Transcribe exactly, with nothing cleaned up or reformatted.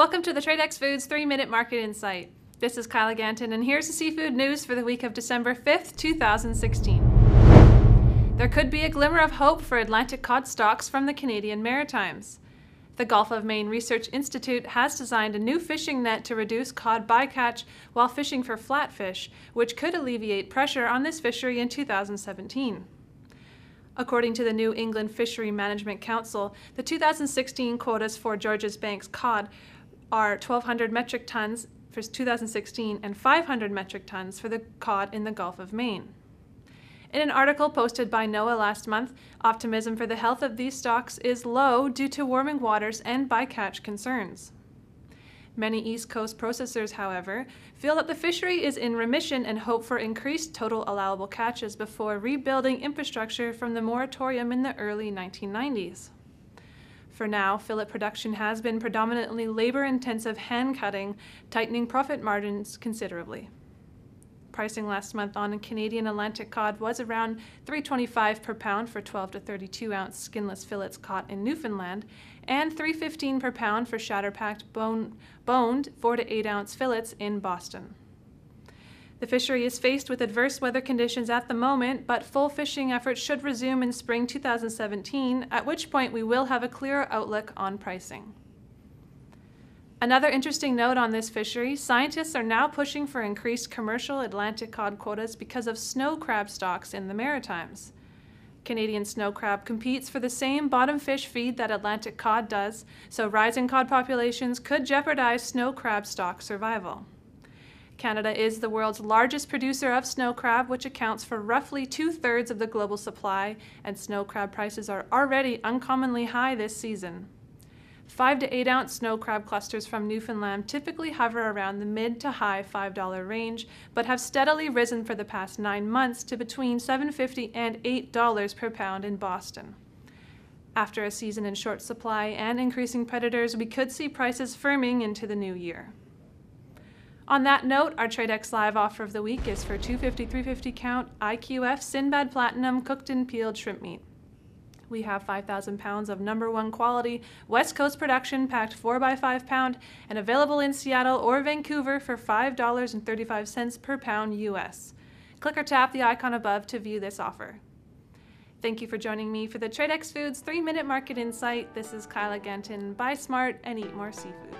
Welcome to the Tradex Foods three minute Market Insight. This is Kyla Ganton, and here's the seafood news for the week of December fifth, two thousand sixteen. There could be a glimmer of hope for Atlantic cod stocks from the Canadian Maritimes. The Gulf of Maine Research Institute has designed a new fishing net to reduce cod bycatch while fishing for flatfish, which could alleviate pressure on this fishery in two thousand seventeen. According to the New England Fishery Management Council, the two thousand sixteen quotas for Georges Banks cod are twelve hundred metric tons for two thousand sixteen and five hundred metric tons for the cod in the Gulf of Maine. In an article posted by NOAA last month, optimism for the health of these stocks is low due to warming waters and bycatch concerns. Many East Coast processors, however, feel that the fishery is in remission and hope for increased total allowable catches before rebuilding infrastructure from the moratorium in the early nineteen nineties. For now, fillet production has been predominantly labor-intensive hand-cutting, tightening profit margins considerably. Pricing last month on Canadian Atlantic cod was around three twenty-five per pound for twelve to thirty-two ounce skinless fillets caught in Newfoundland, and three fifteen per pound for shatter-packed bone, boned four to eight ounce fillets in Boston. The fishery is faced with adverse weather conditions at the moment, but full fishing efforts should resume in spring two thousand seventeen, at which point we will have a clearer outlook on pricing. Another interesting note on this fishery, scientists are now pushing for increased commercial Atlantic cod quotas because of snow crab stocks in the Maritimes. Canadian snow crab competes for the same bottom fish feed that Atlantic cod does, so rising cod populations could jeopardize snow crab stock survival. Canada is the world's largest producer of snow crab, which accounts for roughly two thirds of the global supply, and snow crab prices are already uncommonly high this season. Five to eight ounce snow crab clusters from Newfoundland typically hover around the mid to high five dollar range, but have steadily risen for the past nine months to between seven fifty and eight dollars per pound in Boston. After a season in short supply and increasing predators, we could see prices firming into the new year. On that note, our Tradex Live offer of the week is for two fifty, three fifty count I Q F Sinbad Platinum cooked and peeled shrimp meat. We have five thousand pounds of number one quality West Coast production packed four by five pound and available in Seattle or Vancouver for five dollars and thirty-five cents per pound U S. Click or tap the icon above to view this offer. Thank you for joining me for the Tradex Foods three minute Market Insight. This is Kyla Ganton. Buy smart and eat more seafood.